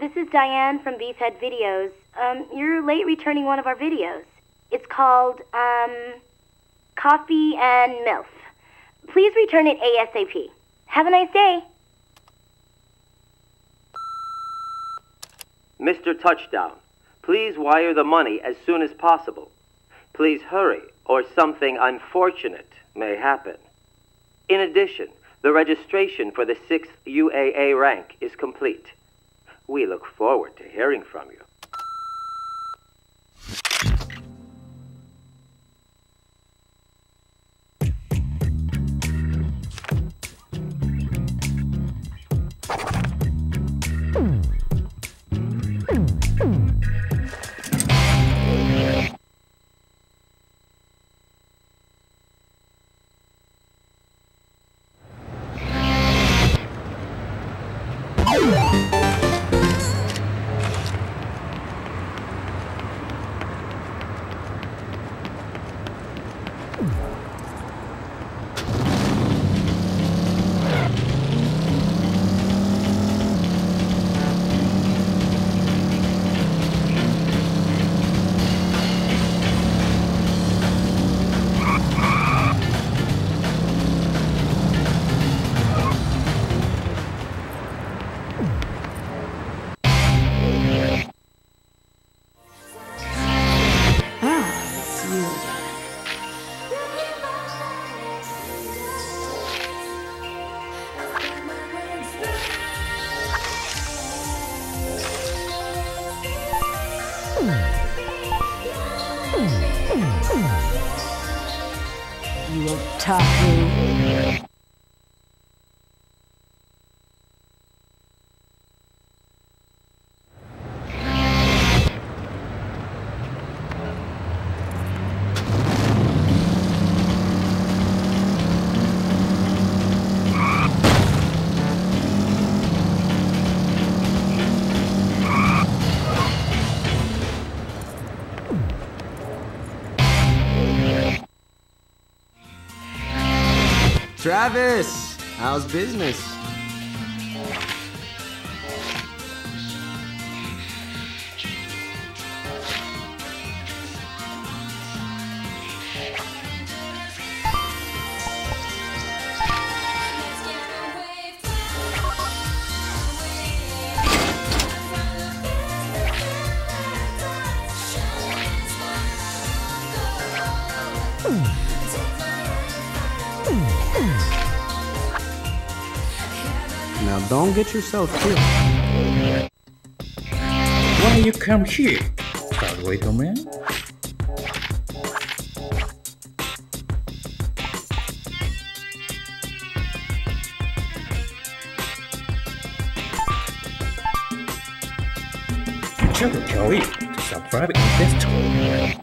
this is Diane from Beefhead Videos. You're late returning one of our videos. It's called, Coffee and MILF. Please return it ASAP. Have a nice day. Mr. Touchdown, please wire the money as soon as possible. Please hurry, or something unfortunate may happen. In addition, the registration for the 6th UAA rank is complete. We look forward to hearing from you. You tough. Travis, how's business? Now don't get yourself killed. Why you come here, that little man? Check the Kelly to subscribe and desktop.